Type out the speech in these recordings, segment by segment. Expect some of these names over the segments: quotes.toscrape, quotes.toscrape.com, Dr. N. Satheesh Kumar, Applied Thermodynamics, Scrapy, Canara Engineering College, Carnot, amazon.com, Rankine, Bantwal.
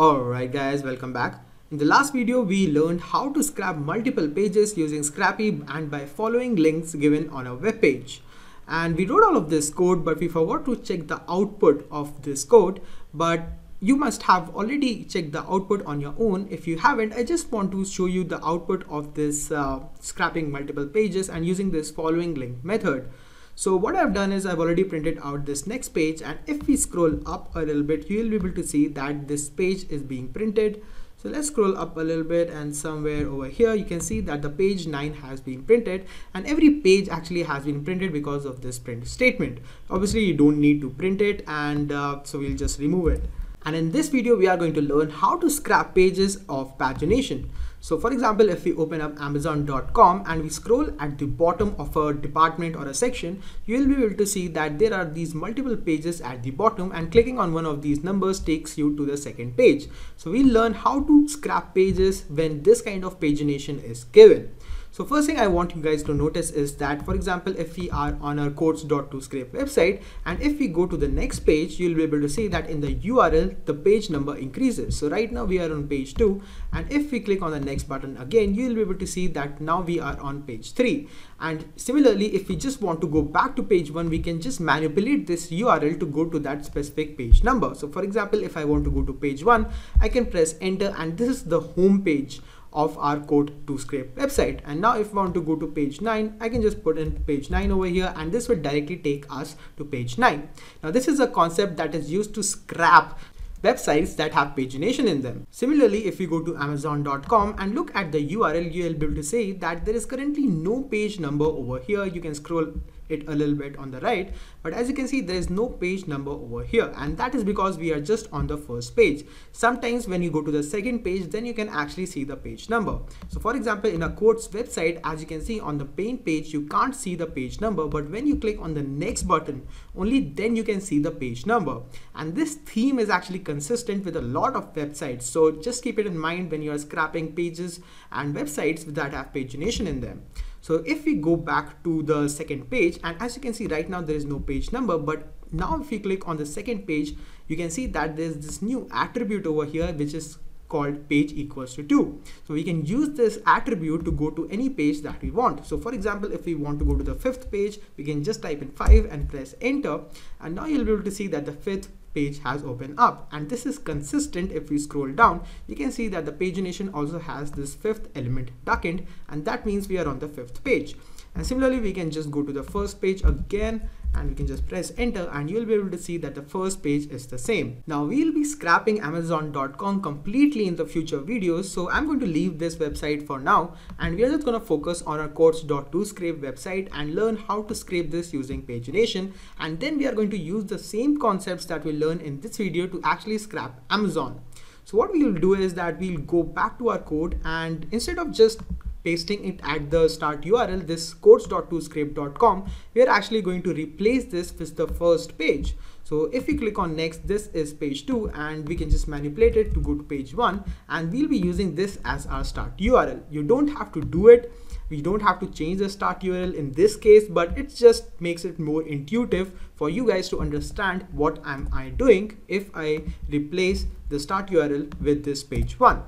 Alright guys, welcome back. In the last video, we learned how to scrap multiple pages using Scrapy and by following links given on a web page. And we wrote all of this code, but we forgot to check the output of this code. But you must have already checked the output on your own. If you haven't, I just want to show you the output of this scrapping multiple pages and using this following link method. So what I've done is I've already printed out this next page, and if we scroll up a little bit, you'll be able to see that this page is being printed. So let's scroll up a little bit, and somewhere over here you can see that the page 9 has been printed, and every page actually has been printed because of this print statement. Obviously you don't need to print it, and so we'll just remove it. And in this video we are going to learn how to scrap pages of pagination. So for example, if we open up amazon.com and we scroll at the bottom of a department or a section, you will be able to see that there are these multiple pages at the bottom, and clicking on one of these numbers takes you to the second page. So we'll learn how to scrap pages when this kind of pagination is given. So first thing I want you guys to notice is that, for example, if we are on our quotes.toscrape website and if we go to the next page, you'll be able to see that in the URL, the page number increases. So right now we are on page 2, and if we click on the next button again, you'll be able to see that now we are on page 3. And similarly, if we just want to go back to page 1, we can just manipulate this URL to go to that specific page number. So for example, if I want to go to page 1, I can press enter, and this is the home page of our quotes.toscrape website. And now if I want to go to page 9, I can just put in page 9 over here, and this will directly take us to page 9. Now this is a concept that is used to scrap websites that have pagination in them. Similarly, if we go to amazon.com and look at the URL, you'll be able to see that there is currently no page number over here. You can scroll it a little bit on the right, but as you can see, there is no page number over here, and that is because we are just on the first page. Sometimes when you go to the second page, then you can actually see the page number. So for example, in a quotes website, as you can see on the main page, you can't see the page number, but when you click on the next button, only then you can see the page number. And this theme is actually consistent with a lot of websites, so just keep it in mind when you are scrapping pages and websites that have pagination in them. So if we go back to the second page, and as you can see right now there is no page number, but now if you click on the second page, you can see that there's this new attribute over here which is called page equals to 2. So we can use this attribute to go to any page that we want. So for example, if we want to go to the 5th page, we can just type in 5 and press enter, and now you'll be able to see that the 5th page has opened up, and this is consistent. If we scroll down, you can see that the pagination also has this 5th element tucked in, and that means we are on the 5th page. And similarly, we can just go to the first page again, and we can just press enter, and you'll be able to see that the first page is the same. Now we'll be scrapping amazon.com completely in the future videos, so I'm going to leave this website for now, and we are just going to focus on our quotes.toscrape website and learn how to scrape this using pagination, and then we are going to use the same concepts that we learn in this video to actually scrap Amazon. So what we'll do is that we'll go back to our code, and instead of just pasting it at the start URL, this quotes.toscrape.com, we are actually going to replace this with the first page. So if we click on next, this is page 2, and we can just manipulate it to go to page 1, and we'll be using this as our start URL. You don't have to do it. We don't have to change the start URL in this case, but it just makes it more intuitive for you guys to understand what am I doing if I replace the start URL with this page 1.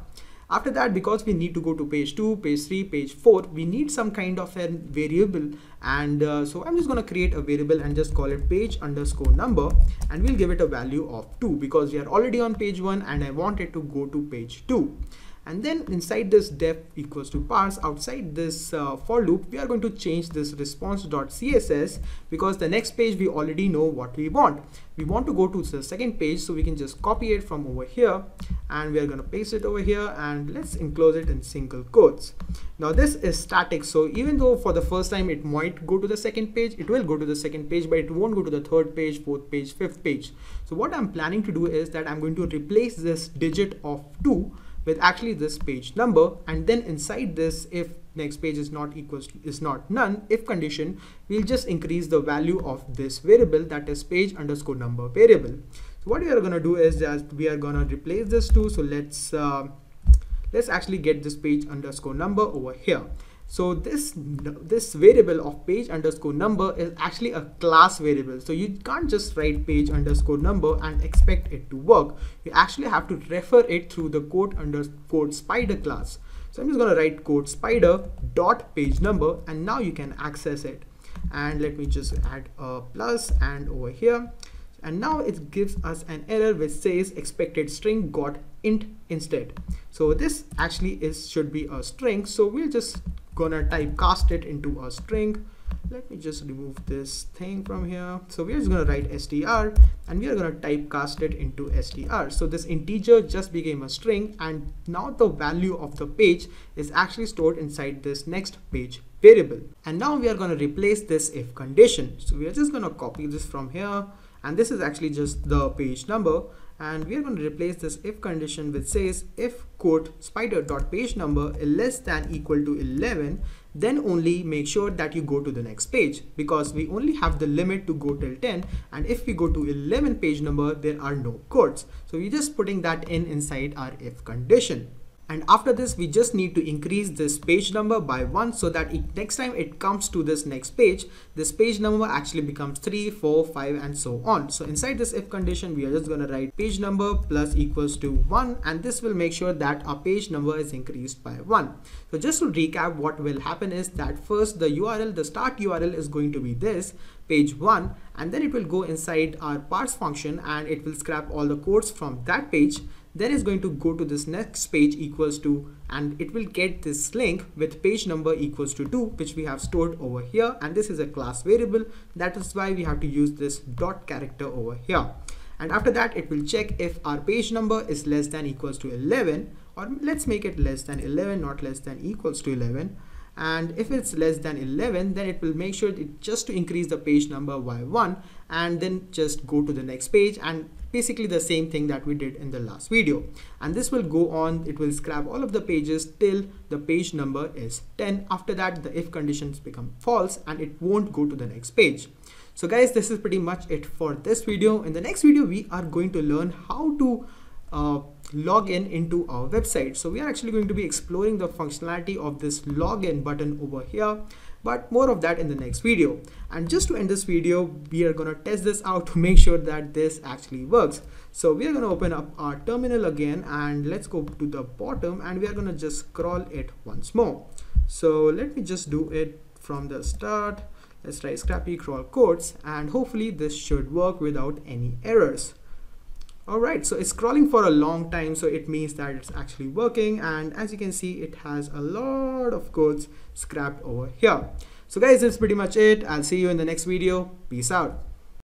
After that, because we need to go to page 2, page 3, page 4, we need some kind of a variable, and so I'm just going to create a variable and just call it page underscore number, and we'll give it a value of 2 because we are already on page 1 and I want it to go to page 2. And then inside this def equals to parse, outside this for loop, we are going to change this response.css because the next page we already know what we want. We want to go to the second page, so we can just copy it from over here, and we are going to paste it over here, and let's enclose it in single quotes. Now this is static, so even though for the first time it might go to the second page, it will go to the second page, but it won't go to the third page, fourth page, fifth page. So what I'm planning to do is that I'm going to replace this digit of 2 with actually this page number, and then inside this, if next page is not equals to, is not none, if condition, we'll just increase the value of this variable, that is page underscore number variable. So what we are going to do is just we are going to replace this 2. So let's actually get this page underscore number over here. So this variable of page underscore number is actually a class variable. So you can't just write page underscore number and expect it to work. You actually have to refer it through the quote underscore spider class. So I'm just going to write quote spider dot page number, and now you can access it. And let me just add a plus and over here. And now it gives us an error which says expected string got int instead. So this actually should be a string. So we'll just gonna typecast it into a string. Let me just remove this thing from here. So we're just gonna write str, and we are gonna typecast it into str. So this integer just became a string, and now the value of the page is actually stored inside this next page variable. And now we are gonna replace this if condition. So we are just gonna copy this from here. And this is actually just the page number, and we are going to replace this if condition which says if quote spider dot page number is less than equal to 11, then only make sure that you go to the next page, because we only have the limit to go till 10, and if we go to 11 page number there are no quotes. So we're just putting that inside our if condition. And after this, we just need to increase this page number by 1 so that next time it comes to this next page, this page number actually becomes 3, 4, 5 and so on. So inside this if condition, we are just going to write page number plus equals to 1, and this will make sure that our page number is increased by 1. So just to recap, what will happen is that first the URL, the start URL is going to be this page 1, and then it will go inside our parse function and it will scrap all the quotes from that page. Then it's going to go to this next page equals to, and it will get this link with page number equals to 2, which we have stored over here, and this is a class variable. That is why we have to use this dot character over here. And after that, it will check if our page number is less than equals to 11, or let's make it less than 11, not less than equals to 11. And if it's less than 11, then it will make sure that just to increase the page number by 1, and then just go to the next page, and basically the same thing that we did in the last video. And this will go on, it will scrap all of the pages till the page number is 10. After that, the if conditions become false and it won't go to the next page. So guys, this is pretty much it for this video. In the next video, we are going to learn how to login into our website. So we are actually going to be exploring the functionality of this login button over here, but more of that in the next video. And just to end this video, we are going to test this out to make sure that this actually works. So we are going to open up our terminal again, and let's go to the bottom, and we are going to just scroll it once more. So let me just do it from the start. Let's try Scrapy crawl quotes, and hopefully this should work without any errors. Alright, so it's crawling for a long time, so it means that it's actually working, and as you can see, it has a lot of quotes scrapped over here. So guys, that's pretty much it. I'll see you in the next video. Peace out.